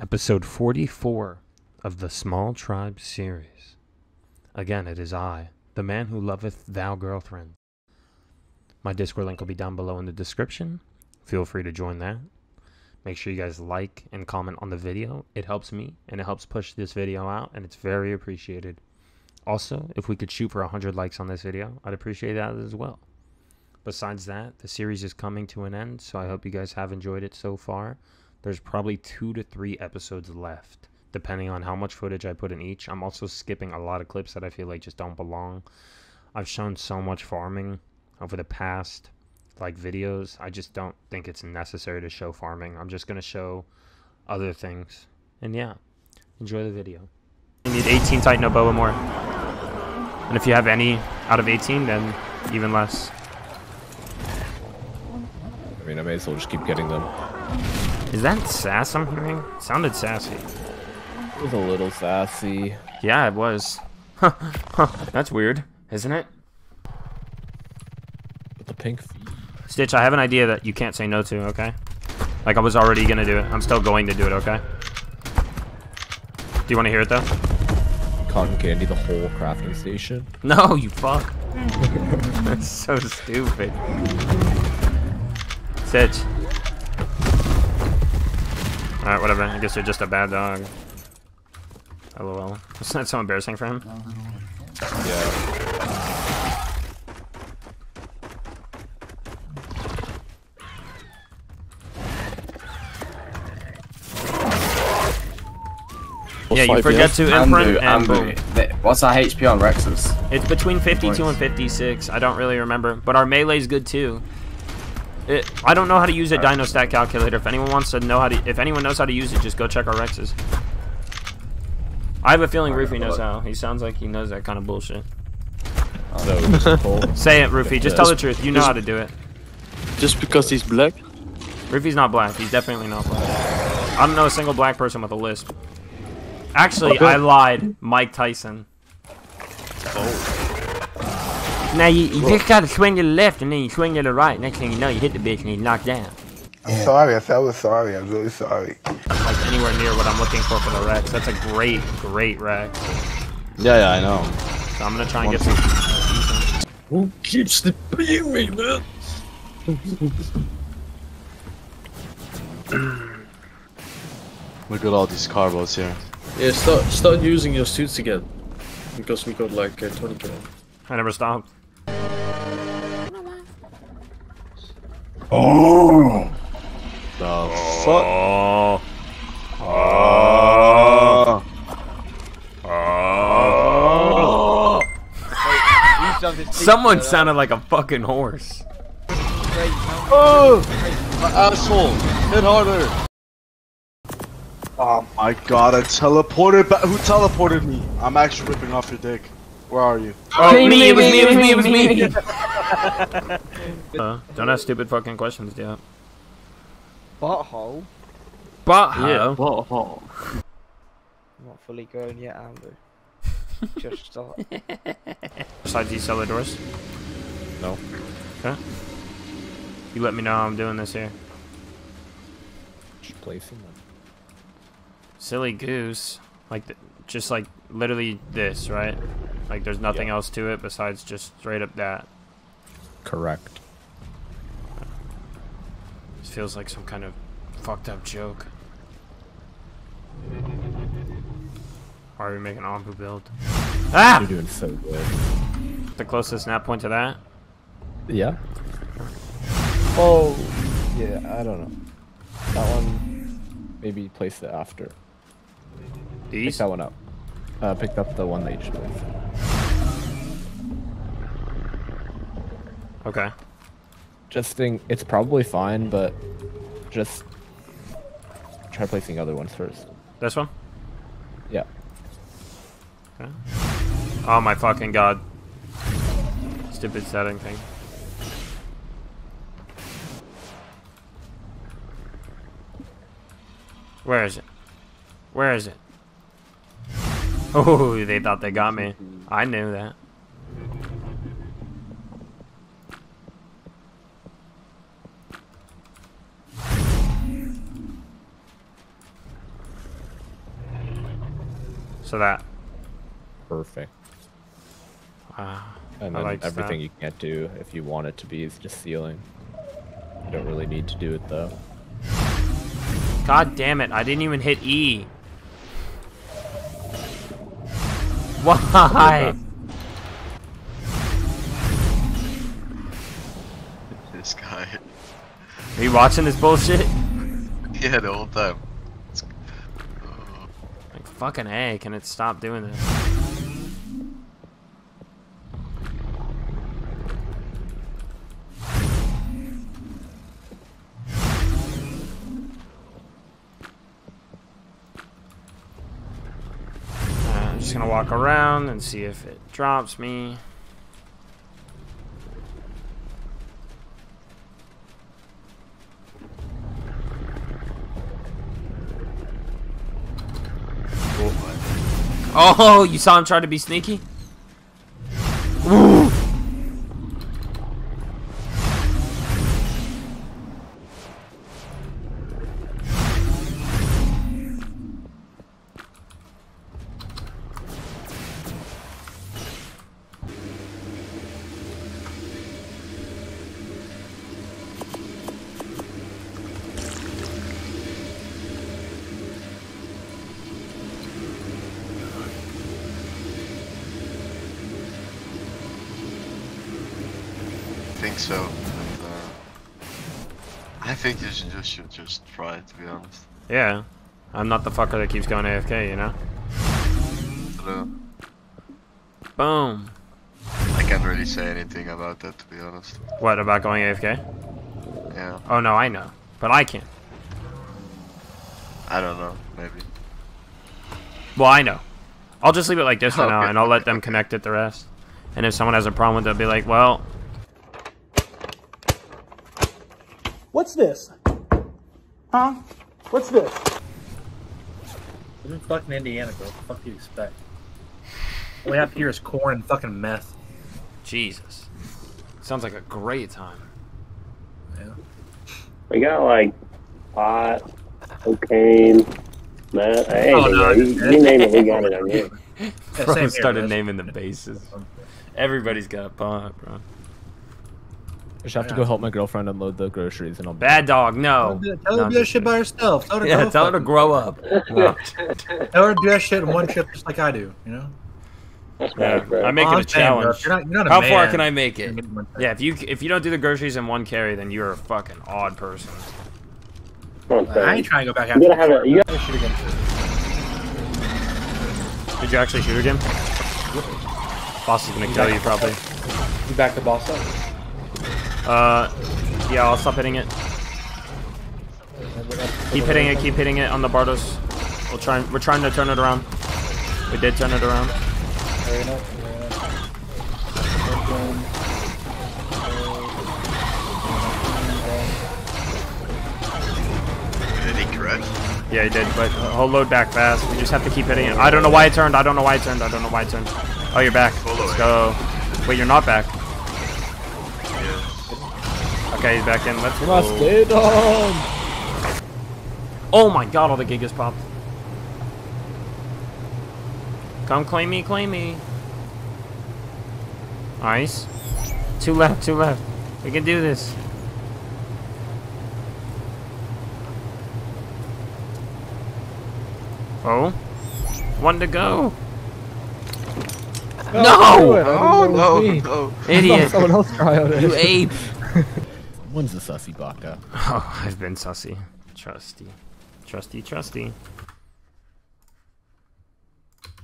Episode 44 of the Small Tribe series. Again, it is I, the man who loveth thou girlfriend. My Discord link will be down below in the description. Feel free to join that. Make sure you guys like and comment on the video. It helps me and it helps push this video out, and it's very appreciated. Also, if we could shoot for 100 likes on this video, I'd appreciate that as well. Besides that, the series is coming to an end, so I hope you guys have enjoyed it so far. There's probably 2 to 3 episodes left, depending on how much footage I put in each. I'm also skipping a lot of clips that I feel like just don't belong. I've shown so much farming over the past, videos. I just don't think it's necessary to show farming. I'm just going to show other things. And yeah, enjoy the video. You need 18 Titan Oboe more. And if you have any out of 18, then even less. I mean, I may as well just keep getting them. Is that sass I'm hearing? It sounded sassy. It was a little sassy. Yeah, it was. That's weird, isn't it? With the pink feet. Stitch, I have an idea that you can't say no to, okay? Like, I was already gonna do it. I'm still going to do it, okay? Do you want to hear it, though? Cotton candy the whole crafting station. No, you fuck. That's so stupid. Stitch. Alright, whatever. I guess you're just a bad dog. LOL. Isn't that so embarrassing for him? Yeah. Yeah, you forget to imprint and boom. What's our HP on Rex's? It's between 52 and 56. I don't really remember. But our melee's good too. I don't know how to use a dino stat calculator. If anyone wants to know how to, if anyone knows how to use it, just go check our Rexes. I have a feeling Rufy knows how. He sounds like he knows that kind of bullshit. Say it, Rufy. Just tell the truth. You know how to do it. Just because he's black? Rufy's not black. He's definitely not black. I don't know a single black person with a lisp. Actually, I lied. Mike Tyson. Oh. Now, you just gotta swing to the left and then you swing to the right. Next thing you know, you hit the bitch and you knock down. I'm sorry, I was sorry. I'm really sorry. Like anywhere near what I'm looking for the Rex. That's a great, great Rex. Yeah, I know. So I'm gonna try and get some. Who keeps the baby, man? Look at all these carbos here. Yeah, start using your suits again. Because we got like 20 kills. I never stopped. Oh! The fuck? Oh! Oh! Oh! Someone sounded like a fucking horse. Oh! My asshole! Hit harder! Oh my god, I teleported back. Who teleported me? I'm actually ripping off your dick. Where are you? Oh, it was me. Don't ask stupid fucking questions, dude. Butthole? Butthole? Yeah, butthole. I'm not fully grown yet, Amber. Just stop. Besides, you sell the doors? No. Okay. You let me know how I'm doing this here. Just placing them. Silly goose. Like, just like, literally this, right? Like, there's nothing else to it besides just straight up that. Correct. This feels like some kind of fucked up joke. Why are we making an Anbu build? Ah! You're doing so good. The closest snap point to that? Yeah. Oh, yeah, I don't know. That one, maybe place it after. These? Pick that one up. Picked up the one that you just placed. Okay. Just think, it's probably fine, but just try placing other ones first. This one? Yeah. Okay. Oh my fucking god. Stupid setting thing. Where is it? Where is it? Oh, they thought they got me. I knew that. So that. Perfect. Wow. And then like everything that. You can't do if you want it to be is just ceiling. You don't really need to do it though. God damn it, I didn't even hit E. Why? This guy. Are you watching this bullshit? Yeah, the whole time. Like fucking A, can it stop doing this? Just gonna walk around and see if it drops me. Cool. Oh, you saw him try to be sneaky? Ooh. I think so, and, I think you should just try it, to be honest. Yeah, I'm not the fucker that keeps going AFK, you know? Hello. Boom. I can't really say anything about that, to be honest. What, about going AFK? Yeah. Oh no, I know, but I can't. I don't know, maybe. Well, I know. I'll just leave it like this for now, and I'll let them connect it the rest. And if someone has a problem with it, I'll be like, well... What's this? Huh? What's this? This is fucking Indiana, bro. What the fuck do you expect? All we have here is corn and fucking meth. Jesus. Sounds like a great time. Yeah. We got like pot, cocaine, meth. Hey, oh, no. You name it, we got it on here. Bro started naming the bases. Everybody's got a pot, bro. I should have to go help my girlfriend unload the groceries and all. Bad dog, no. Tell her to do that shit by herself. Yeah, tell her to grow up. No. Tell her to do that shit in one trip just like I do, you know? Yeah, right. I make it a challenge. You're not a How man. Far can I make it? Yeah, if you don't do the groceries in one carry, then you're a fucking odd person. I ain't trying to go back after that. You gotta shoot again. Did you actually shoot again? Boss is gonna kill you probably. You back the boss up? Yeah, I'll stop hitting it. Keep hitting it on the Bardos. We're trying to turn it around. We did turn it around. Did he correct? Yeah, he did, but I'll load back fast. We just have to keep hitting it. I don't know why it turned. Oh, you're back. Let's go. Wait, you're not back. Okay, he's back in. Let's go. Oh my god, all the Gigas popped. Come claim me, Nice. Two left, We can do this. Oh. One to go. No! Oh, no. Idiot. Someone else try on it. You ape. When's the sussy baka? Oh, I've been sussy. Trusty. Trusty.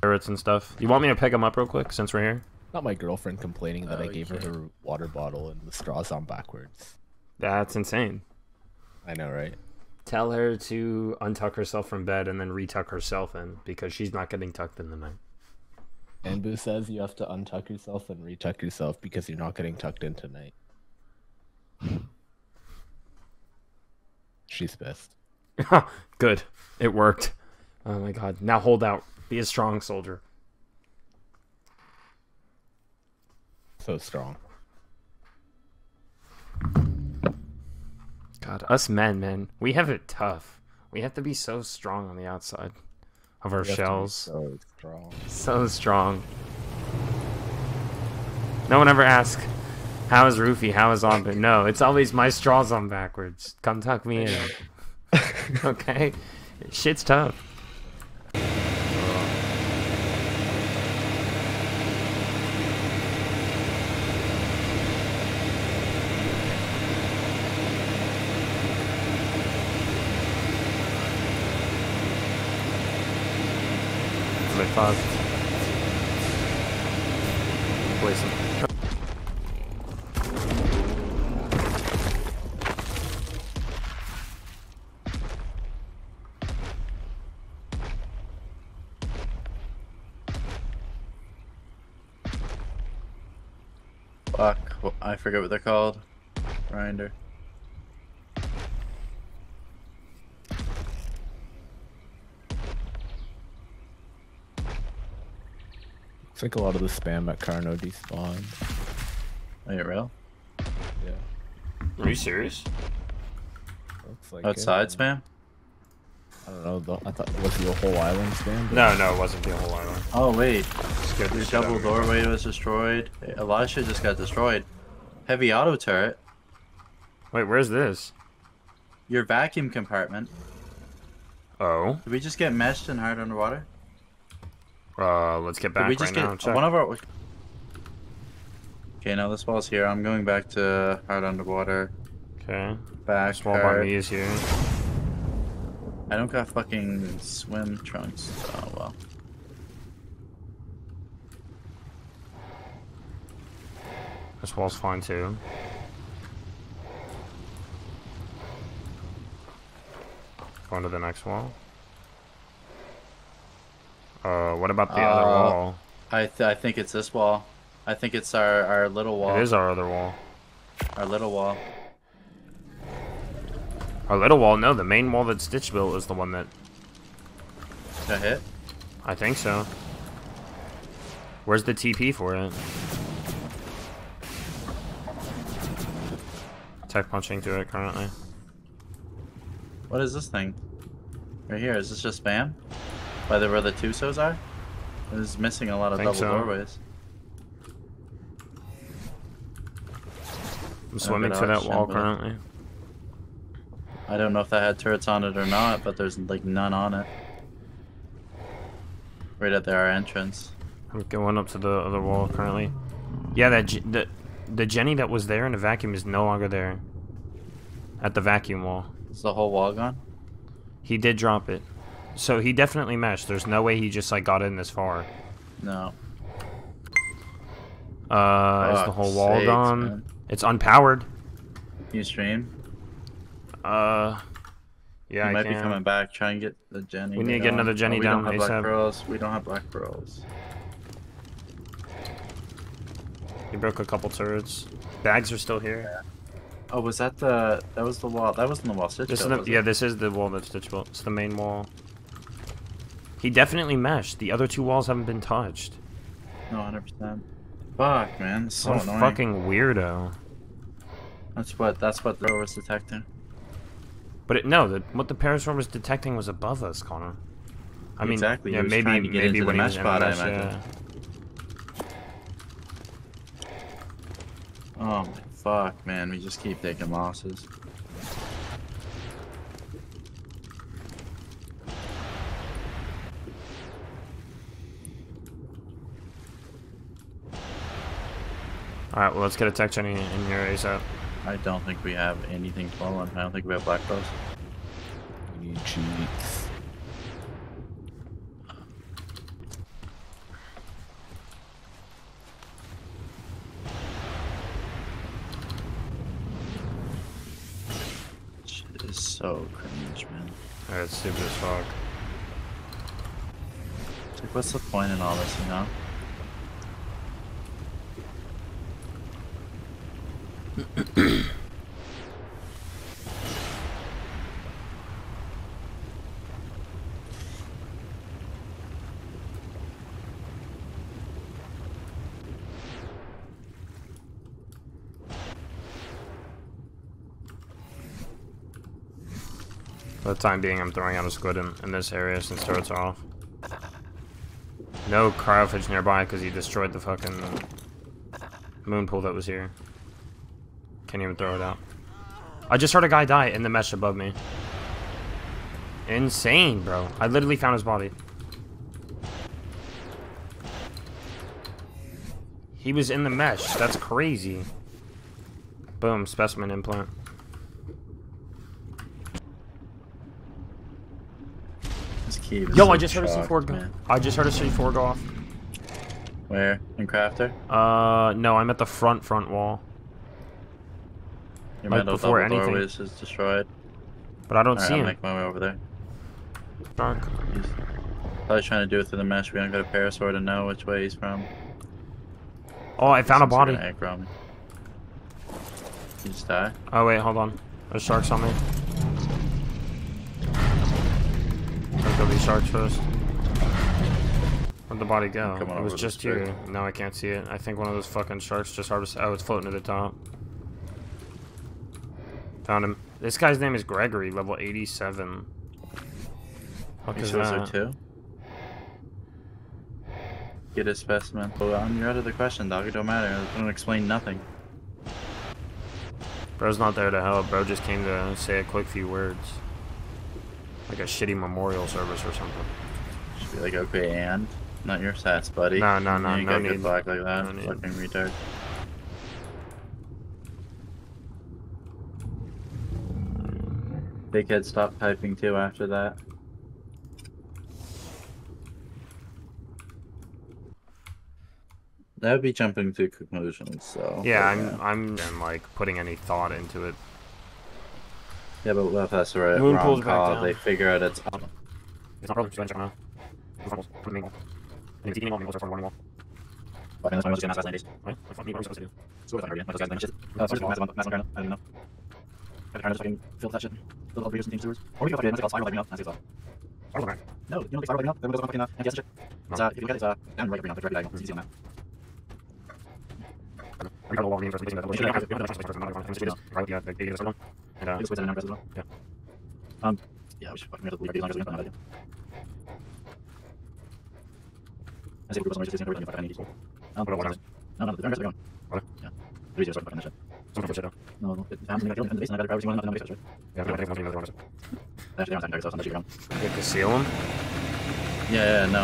Ferrets and stuff. You want me to pick them up real quick since we're here? Not my girlfriend complaining that I gave her her water bottle and the straw's on backwards. That's insane. I know, right? Tell her to untuck herself from bed and then retuck herself in because she's not getting tucked in the night. Anbu says you have to untuck yourself and retuck yourself because you're not getting tucked in tonight. She's pissed. Good. It worked. Oh my god. Now hold out. Be a strong soldier. So strong. God, us men, man. We have it tough. We have to be so strong on the outside. of our shells. So strong. So strong. No one ever asks, how is Rufy? How is on? But no, it's always my straws on backwards. Come tuck me in. Okay? Shit's tough. Fuck, I forget what they're called. Grinder. Looks like a lot of the spam at Carno despawned. Are you real? Yeah. Are you serious? Looks like outside it, spam? I don't know. I thought it was the whole island spam. No, it wasn't the whole island. Oh wait, the double doorway was destroyed. Hey, Elisha just got destroyed. Heavy auto turret. Wait, where's this? Your vacuum compartment. Oh. Did we just get meshed and hard underwater? Let's get back right now. One of our... Okay, now this wall's here. I'm going back to hard underwater. Okay. Back. This wall by me is here. I don't got fucking swim trunks. Oh well. This wall's fine too. Going to the next wall. What about the other wall? I think it's this wall. I think it's our little wall. It is our other wall. Our little wall. Our little wall? No, the main wall that Stitch built is the one that... That hit? I think so. Where's the TP for it? Tech punching to it currently. What is this thing? Right here, is this just spam? By the where the two sos are? It's missing a lot of double doorways. I'm swimming to that wall currently. I don't know if that had turrets on it or not, but there's like none on it. Right at our entrance. I'm going up to the other wall currently. Yeah, the Jenny that was there in the vacuum is no longer there. At the vacuum wall. Is the whole wall gone? He did drop it. So he definitely meshed. There's no way he just like got in this far. No. Is the whole wall gone? Man. It's unpowered. Can you stream? Yeah, I might be coming back. Try and get the Jenny. We need to get another Jenny down. We don't have black pearls. We don't have black pearls. He broke a couple turrets. Bags are still here. Yeah. Oh, was that the? That was the wall. That wasn't the wall Stitch built. Yeah, this is the wall that Stitch built. It's the main wall. He definitely meshed. The other two walls haven't been touched. No, 100%. Fuck, man. It's so annoying. What a fucking weirdo. That's what the rover was detecting. But what the Parasaur was detecting was above us, Connor. I mean, exactly. Yeah, maybe when he was in the mesh spot, I imagine. Oh my fuck, man! We just keep taking losses. All right, well, let's get a tech Jenny in here ASAP. I don't think we have anything to follow on. I don't think we have black bows. We need cheats. Shit is so cringe, man. Alright, it's stupid as fuck. It's like, what's the point in all this, you know? For the time being, I'm throwing out a squid in this area since turrets are off. No cryofish nearby because he destroyed the fucking moon pool that was here. Can't even throw it out. I just heard a guy die in the mesh above me. Insane, bro. I literally found his body. He was in the mesh. That's crazy. Boom, specimen implant. Yo, I just heard a C4 go. I just heard a C4 go off. Where? In Crafter? No, I'm at the front wall. Your metal before anything is destroyed. But I don't see him. I'll make my way over there. Dark. He's probably trying to do it through the mesh. We don't got a parasaur to know which way he's from. Oh, I found a body. Did he just die? Oh wait, hold on. There's sharks on me. There'll be sharks first. Where'd the body go? It was just here. Now I can't see it. I think one of those fucking sharks just harvested. Oh, it's floating to the top. Found him. This guy's name is Gregory, level 87. What is that? Two? Get a specimen. Well, you're out of the question, dog. It don't matter. It don't explain nothing. Bro's not there to help. Bro just came to say a quick few words. Like a shitty memorial service or something. Should be like, okay, and? Not your sats, buddy. No, you no need. Good black like that. No fucking retard. Dickhead stopped typing too after that. That would be jumping to conclusions, so... Yeah, I'm like, putting any thought into it. Yeah, but what if that's the right wrong call? They figure out it's up. It's not really now. Yeah, we should fucking get the longer than I say we go No,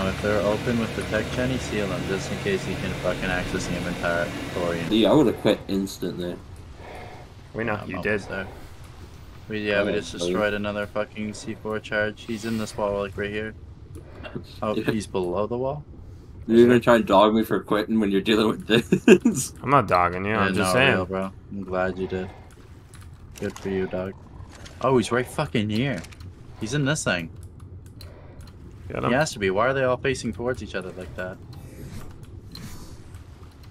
if they're open with the tech gen, seal them just in case you can fucking access the inventory. Yeah, I would have quit instantly. We know you did though. We just destroyed another fucking C4 charge. He's in this wall, like right here. Oh, he's below the wall? You're gonna try to dog me for quitting when you're dealing with this? I'm not dogging you, I'm just saying. Real, bro. I'm glad you did. Good for you, dog. Oh, he's right fucking here. He's in this thing. He has to be. Why are they all facing towards each other like that?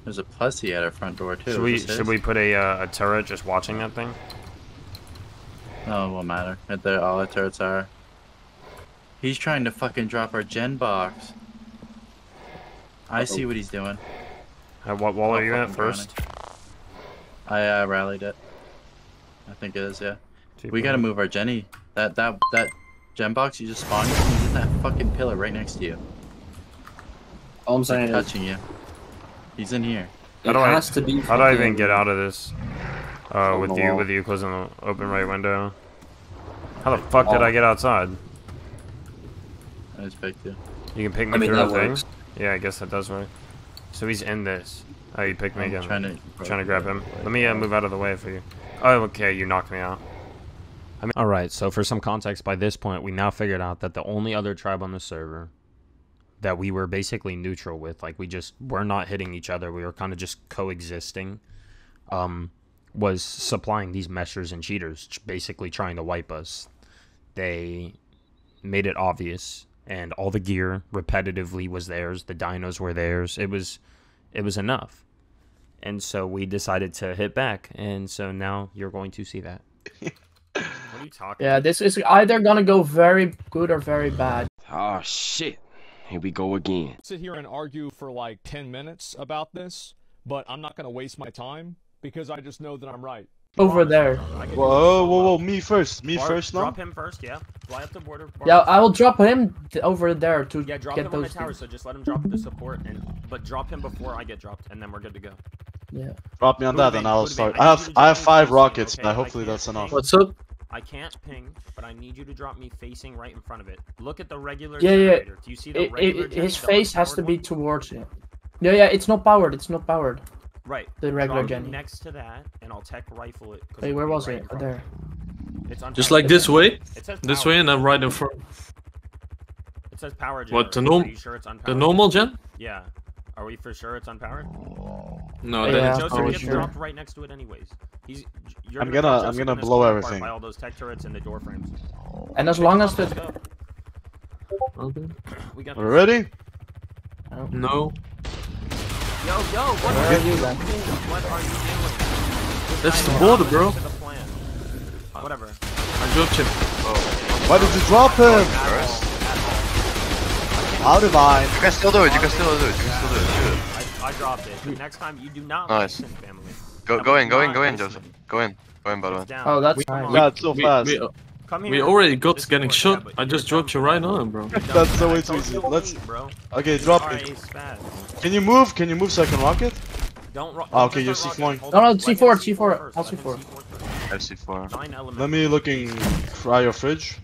There's a pussy at our front door, too. Should we put a turret just watching that thing? Oh, it won't matter. All the turrets are. He's trying to fucking drop our gen box. I see what he's doing. What wall are you at first? I rallied it. I think it is, yeah. We gotta move our Jenny. That gem box you just spawned, he's in that fucking pillar right next to you. All I'm saying is... touching you. He's in here. It has to be. How do I even get out of this? With you closing the open right window. How the fuck did I get outside? I just picked you. You can pick me through that thing? Yeah, I guess that does work. So he's in this. Oh, you picked me again. I'm trying to grab him. Let me move out of the way for you. Oh, okay, you knocked me out. Alright, so for some context, by this point, we now figured out that the only other tribe on the server that we were basically neutral with, like we just were not hitting each other, we were kind of just coexisting, was supplying these meshers and cheaters, basically trying to wipe us. They made it obvious. And all the gear repetitively was theirs. The dinos were theirs. It was enough. And so we decided to hit back. And so now you're going to see that. What are you talking about? This is either going to go very good or very bad. Oh, shit. Here we go again. Sit here and argue for like 10 minutes about this, but I'm not going to waste my time because I just know that I'm right. Over there. Whoa, whoa, whoa, me first. Me first now. Drop him first, yeah. Fly up the border. Yeah, I will drop him over there to get those. Yeah, drop him on the tower, so just let him drop the support, and but drop him before I get dropped, and then we're good to go. Yeah. Drop me on that, and I'll start. I have 5 rockets, but hopefully that's enough. What's up? I can't ping, but I need you to drop me facing right in front of it. Look at the regular generator. Do you see the regular generator? His face has to be towards it. Yeah, yeah, it's not powered. It's not powered. Right. The regular gen. Next to that, and I'll tech rifle it. Wait, where was it? There. It's just like this way. This way, and I'm right in front. It says power gen. What, the normal gen? Yeah. Are we for sure it's unpowered? No, yeah, Joseph gets dropped right next to it anyways. He's, I'm gonna blow everything. By all those tech turrets and the door frames. And as long as the... Okay. We're ready? No. Yo, yo, what are you doing? What are you doing? That's the border, bro. Whatever. I dropped him. Oh. Why did you drop him? I'll divide. You can still do it. You can still do it. You can still do it. I dropped it. Next time, you do not. Nice. Family. Go in, Joseph. Go in, by the way. Oh, that's fine. That's so fast. We already got getting shot. I just dropped you right on, bro. That's so easy. Let's. Okay, drop it. Can you move? Can you move so I can rock it? Don't rock. Okay, you're C4. No, C4. I'll C4. I C4. Let me fry your fridge.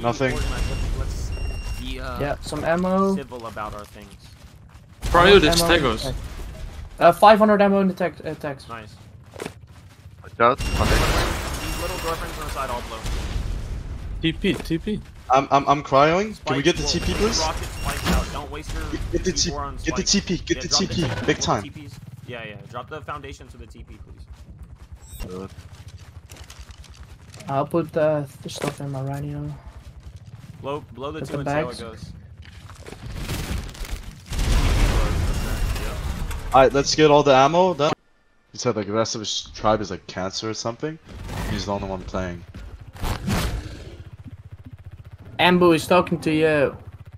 Nothing. Yeah, some ammo. Civil about our things. Prior to Stegos. 500 ammo in the attacks. Nice. Watch out. These little girlfriends on the side all blow. TP. I'm cryoing. Can we get the TP, please? Get the TP. Get the TP. Big time. Yeah. Drop the foundations to the TP, please. Good. I'll put the stuff in my radio. Blow the two and see how it goes. Alright, let's get all the ammo done. You said the rest of his tribe is like cancer or something? He's the only one playing. Anbu is talking to you.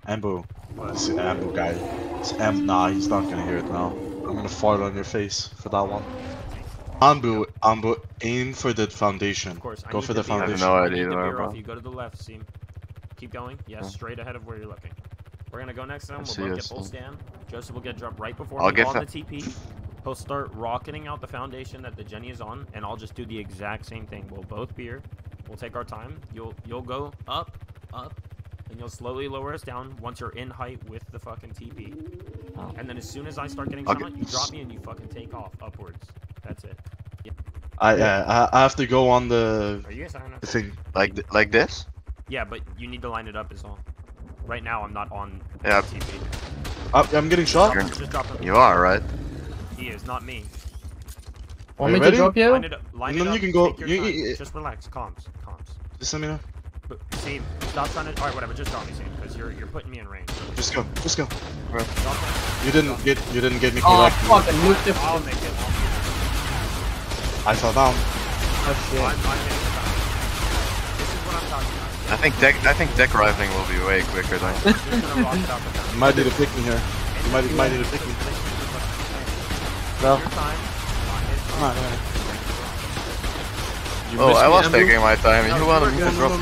Anbu. It's an Anbu guy. Nah, he's not gonna hear it now. I'm gonna fart on your face for that one. Anbu, aim for the foundation. Of course, go for the foundation. I have no idea where, bro. You go to the left, Seam. Keep going. Yes, straight ahead of where you're looking. We're gonna go next time. We'll get full stand. Joseph will get dropped right before we get on the TP. He'll start rocketing out the foundation that the Jenny is on, and I'll just do the exact same thing. We'll both be here. We'll take our time. You'll go up, and you'll slowly lower us down once you're in height with the fucking TP. And then as soon as I start getting silent, you drop me and you fucking take off upwards. That's it. Yeah. I have to go on the thing like this. Yeah, but you need to line it up as well. Right now, I'm not on TP. I'm getting shot. You are right. He is, not me. Want me to drop you? Line it up. You can go. Just relax. Comms. Just let me know. Seam, stop trying to. Alright, whatever. Just drop me, Seam, because you're putting me in range. Just go. You didn't get me correct. Oh fucking looked at. I'll make it. I fell down. Oh shit. This is what I'm talking about. I think deck rifling will be way quicker than. You might need to pick me here. You might need to pick me. No. Come on. I was taking my time. You wanted me to drop me.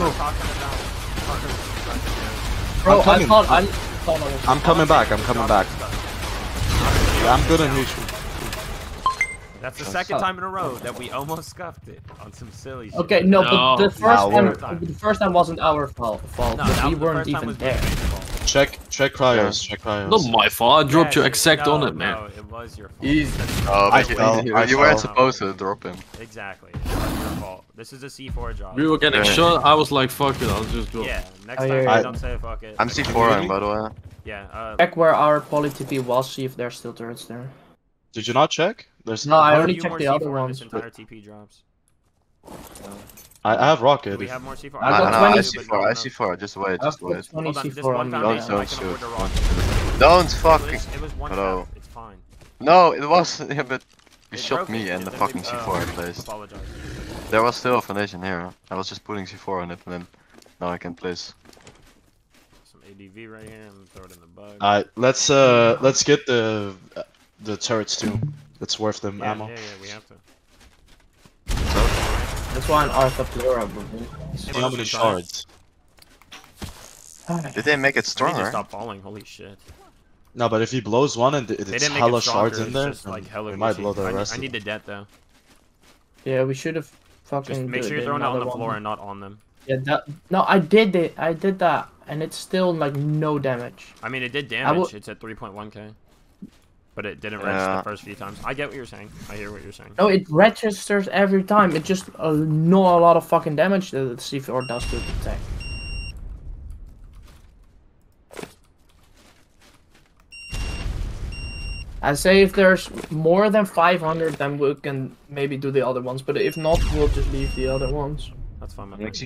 Bro, I'm coming back. I'm gonna need you. That's the second time in a row that we almost scuffed it on some silly shit. Okay, no, but the first time wasn't our fault. No, we weren't even there. Check cryos. Not my fault. I dropped you exact on it, man. No, it was your fault. Easy. You weren't supposed to drop him. Exactly. It was your fault. This is a C4 job. We were getting shot. I was like, fuck it. I'll just drop. Yeah. Next time, don't say fuck it. I'm C4ing, by the way. Yeah. Check where our poly TP was. See if there's still turrets there. Did you not check? No, I already checked the other ones. Entire TP drops. I have rocket. We have more C4. I see four. Just wait. Just wait. Don't fucking. Hello. It's fine. No, it was. Yeah, but you shot me and the fucking C4 in place. Apologize. There was still a foundation here. I was just putting C4 on it, and then now I can place. Some ADV right here and throw it in the bug. Alright, let's get the the turrets too. That's worth them ammo. Yeah, we have to. That's why an Artha Flora movement. How many shards? Did they make it stronger? They stopped falling, holy shit. No, but if he blows one and it's hella shards in there, it might blow the rest. I need the debt though. Yeah, we should have fucking. Just make sure you're throwing it on the floor and not on them. Yeah, that, no, I did it. I did that, and it's still like no damage. I mean, it did damage. It's at 3.1k, but it didn't register the first few times. I get what you're saying. I hear what you're saying. No, it registers every time. It just not a lot of fucking damage that the C4 does to the tank. I say if there's more than 500, then we can maybe do the other ones. But if not, we'll just leave the other ones. That's fine. Man. It's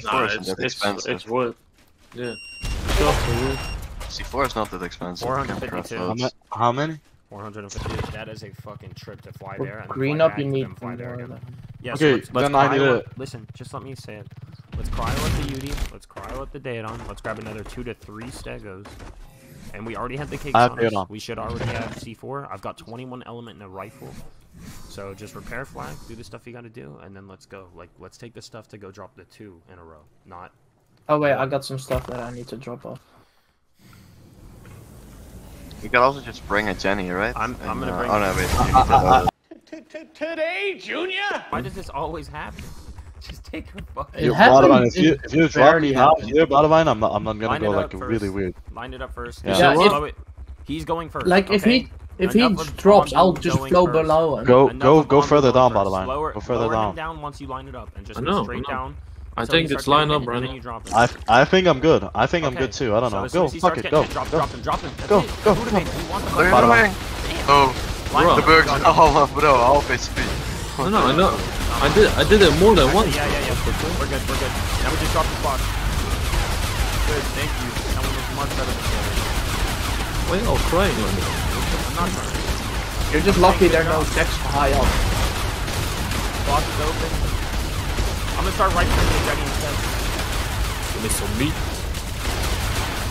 wood. Yeah. C4 is not that expensive. 452. How many? 450. That is a fucking trip to fly there. And green up, you need fly there again. Yeah, okay, so let's cry with, listen, just let me say it. Let's cry with the UD. Let's cry with the Daedon. Let's grab another 2 to 3 stegos. And we already have the cakes on us. We should already have C4. I've got 21 element in a rifle. So just repair flag, do the stuff you gotta do, and then let's go. Like, let's take the stuff to go drop the 2 in a row, not... Oh wait, I got some stuff that I need to drop off. You can also just bring a Jenny, right? I'm gonna bring a Jenny. Today, Junior? Why does this always happen? Just take a fucking... If you drop me out here, Bottomline, I'm gonna go like really weird. Line it up first. Yeah. He's going first. Like, if he drops, I'll just go below him. Go further down, Bottomline. Go further down. Down once you line it up and just go straight down. I think it's line up, right? I think I'm good. I think I'm good too. I don't know. Go, fuck it, go. Drop him, drop him. Go. Bottomline. Oh, the Bergs. Oh, bro, I'll face speed. No, I know. I did it more than once. Yeah. We're good. Now we just dropped the box. Good, thank you. That one was much better than the other. Why are you all crying on this? I'm not crying. You're just lucky there are no decks high up. Box is open. I'm gonna start right from the Juggy instead. Give me some meat.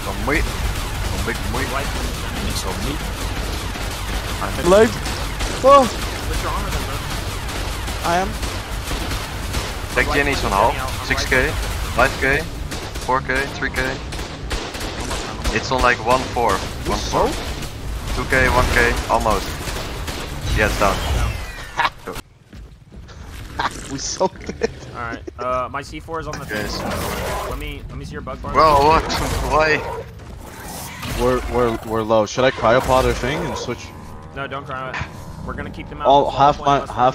Some meat. Some big meat. Give me some meat. Leg. Whoa. Put your arm in there, bro. I am. Take Jenny's on half. 6k, 5k, 4k, 3k. It's on like 1/4. 1/4? 2k, 1k, almost. Yeah, it's down. We soaked it. Alright, my C4 is on the face. Let me see your bug bar. Bro, what? Why? We're low. Should I cryopod our thing and switch? No, don't cry. We're gonna keep them out. Oh, half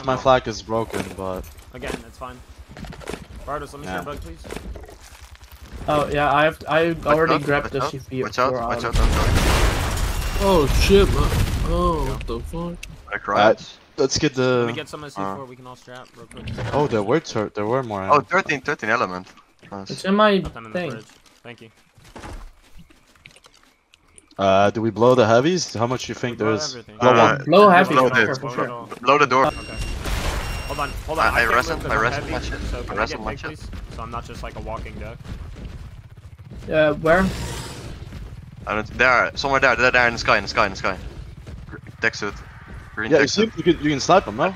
my flag is broken, but again, that's fine. Bardos, let me see your bug, please. Oh yeah, I already grabbed the CPU. Watch out! Oh shit! Oh, what the fuck? I cried. Let's get the. Let me get some of the C4. We can all strap real quick. Oh, there were more. Oh, 13 element. Nice. It's in my thing. Thank you. Do we blow the heavies? How much do you think there is? Blow heavies. Blow the door. Okay. Hold on. I wrestled my shit. So I wrestled my shit. So I'm not just like a walking duck. Where? I don't, there, somewhere there in the sky. Deck suit. Green deck suit. You can snipe them, no?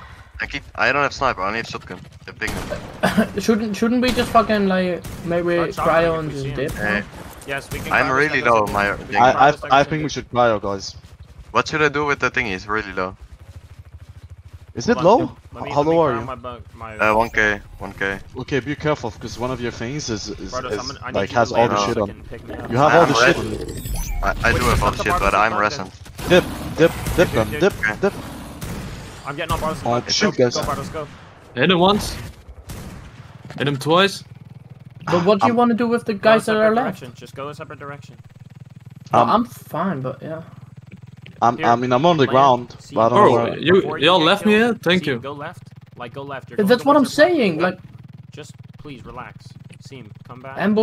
I don't have sniper, I need shotgun. The big one. Shouldn't we just fucking like, maybe cryo and just dip? Yes, we can. I'm really low. I think we should cryo, guys. What should I do with the thing? It's really low. Is it low? How low are you? 1k. Okay, be careful because one of your things is like has all the shit on. You have all the shit. I do have all the shit, but I'm resting. Dip. I'm getting on Bardos. Oh shoot, guys! Go Bardos, go. Hit him once. Hit him twice. But what do you want to do with the guys that are left? Just go a separate direction. I'm fine, but yeah. I mean, I'm on the ground. But oh, y'all left me here? Thank you. Go left. Like, go left. That's what I'm saying. Like, just please relax. Seam, come back. Land.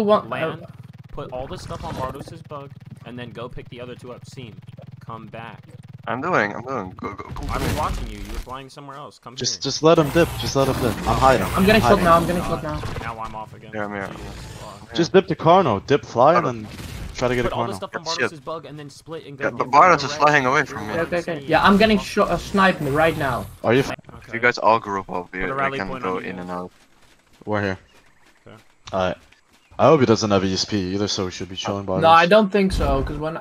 Put all this stuff on Bardos' bug, and then go pick the other two up. Seam, come back. I'm doing. Go. I was watching you. You were flying somewhere else. Come here. Just let him dip. I'm hiding. I'm getting shot now. Now I'm off again. Yeah, I'm here. Just dip to Carno. Dip fly and then Try to get a corner. Put all the stuff on Bardas' bug and then split and go. Yeah, but Bardas is flying away from me. Okay. Yeah, I'm getting sniped right now. Are you f okay. If you guys all group up here, I can go in and out. We're here. Okay. Alright. I hope he doesn't have ESP either, so we should be showing Bardas. No, I don't think so, because when...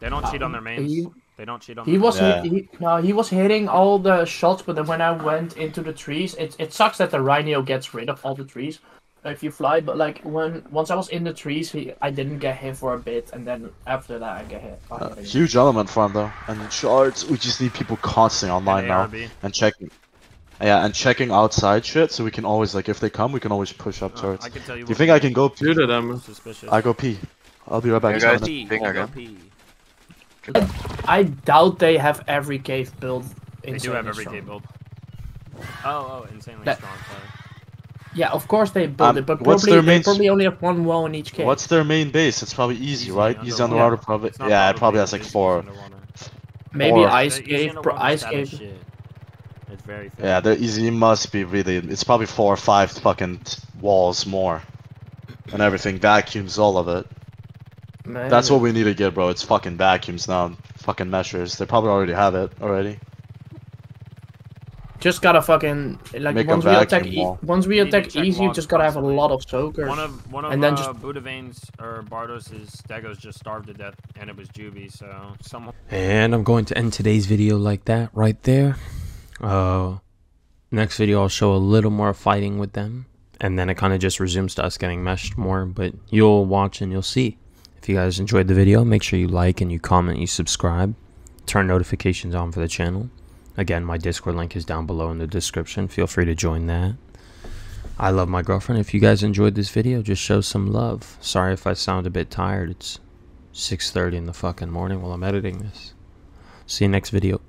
they don't cheat on their mains. They don't cheat on their mains. He was hitting all the shots, but then when I went into the trees, it sucks that the Rhino gets rid of all the trees. If you fly, but like once I was in the trees, I didn't get hit for a bit, and then after that I get hit. Huge element farm though, and shards. We just need people constantly online now and checking. Yeah, and checking outside shit, so we can always like if they come, we can always push up turrets. I can tell you. Do you think I can go pee to them? Suspicious. I go pee. I'll be right back. Guys, I doubt they have every cave build. They do have every cave build. Oh, insanely strong. Yeah, of course they build it, but probably only have one wall in each cave. What's their main base? It's probably easy, right? Easy underwater, probably. Yeah, it probably has like four. Maybe ice cave, ice cave. It's very fair. Yeah, they're easy. Must be really. It's probably 4 or 5 fucking walls more, and everything vacuums all of it. Man. That's what we need to get, bro. It's fucking vacuums now. Fucking measures. They probably already have it already. Just gotta fucking like once we attack easy, you just gotta have a lot of soakers. One of and then just Budavane's or Bardos' Dagos just starved to death, and it was Juvie. So someone. And I'm going to end today's video like that right there. Next video I'll show a little more fighting with them, and then it kind of just resumes to us getting meshed more. But you'll watch and you'll see. If you guys enjoyed the video, make sure you like and you comment, you subscribe, turn notifications on for the channel. Again, my Discord link is down below in the description. Feel free to join that. I love my girlfriend. If you guys enjoyed this video, just show some love. Sorry if I sound a bit tired. It's 6:30 in the fucking morning while I'm editing this. See you next video.